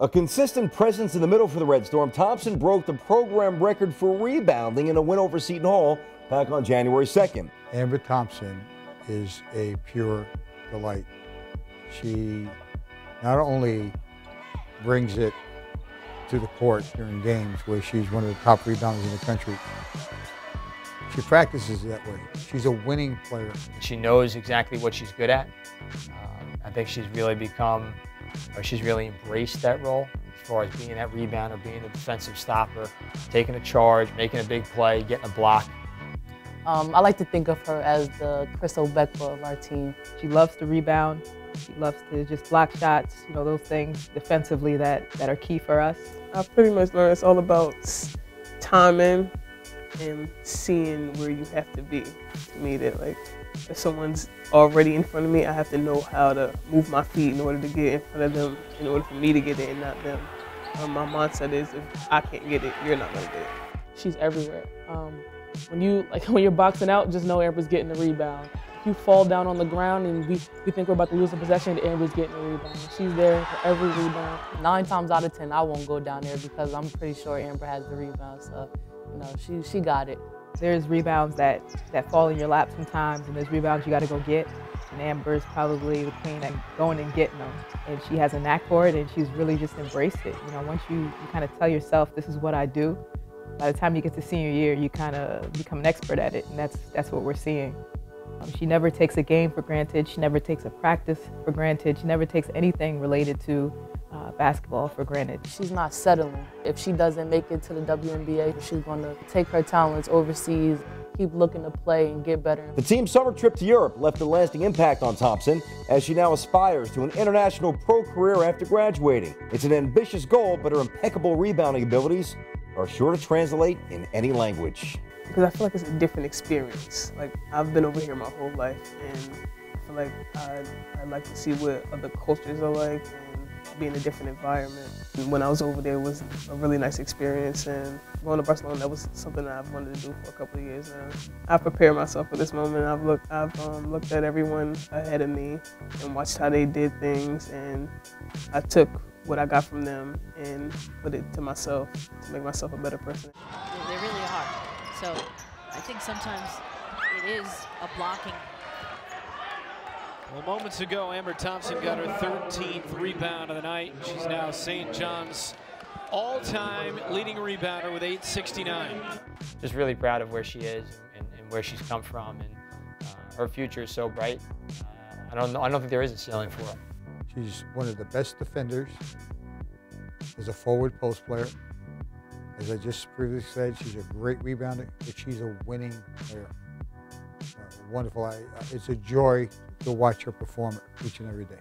A consistent presence in the middle for the Red Storm, Thompson broke the program record for rebounding in a win over Seton Hall back on January 2nd. Amber Thompson is a pure delight. She not only brings it to the court during games where she's one of the top rebounders in the country, she practices that way. She's a winning player. She knows exactly what she's good at. I think she's really embraced that role as far as being that rebounder, being the defensive stopper, taking a charge, making a big play, getting a block. I like to think of her as the Crystal Beckpa of our team. She loves to rebound. She loves to just block shots, you know, those things defensively that are key for us. I've pretty much learned it's all about timing and seeing where you have to be to meet it. Like, if someone's already in front of me, I have to know how to move my feet in order to get in front of them, in order for me to get it and not them. My mindset is, if I can't get it, you're not gonna get it. She's everywhere. When you're boxing out, just know Amber's getting the rebound. If you fall down on the ground and we think we're about to lose the possession, Amber's getting the rebound. She's there for every rebound. 9 times out of 10, I won't go down there because I'm pretty sure Amber has the rebound. So, you know, she got it. There's rebounds that fall in your lap sometimes, and there's rebounds you got to go get. And Amber's probably the queen at going and getting them. And she has a knack for it, and she's really just embraced it. You know, once you kind of tell yourself, this is what I do, by the time you get to senior year, you kind of become an expert at it, and that's what we're seeing. She never takes a game for granted. She never takes a practice for granted. She never takes anything related to basketball for granted. She's not settling. If she doesn't make it to the WNBA, she's going to take her talents overseas, keep looking to play and get better. The team's summer trip to Europe left a lasting impact on Thompson as she now aspires to an international pro career after graduating. It's an ambitious goal, but her impeccable rebounding abilities are sure to translate in any language. Because I feel like it's a different experience. Like, I've been over here my whole life, and I feel like I'd like to see what other cultures are like and be in a different environment. And when I was over there, it was a really nice experience, and going to Barcelona, that was something that I've wanted to do for a couple of years now. I've prepared myself for this moment. I've looked at everyone ahead of me and watched how they did things, and I took what I got from them and put it to myself to make myself a better person. They really are. So I think sometimes it is a blocking. Well, moments ago, Amber Thompson got her 13th rebound of the night. She's now St. John's all-time leading rebounder with 8.69. Just really proud of where she is and where she's come from, and her future is so bright. I don't think there is a ceiling for her. She's one of the best defenders as a forward post player. As I just previously said, she's a great rebounder, but she's a winning player. Wonderful. It's a joy to watch her perform each and every day.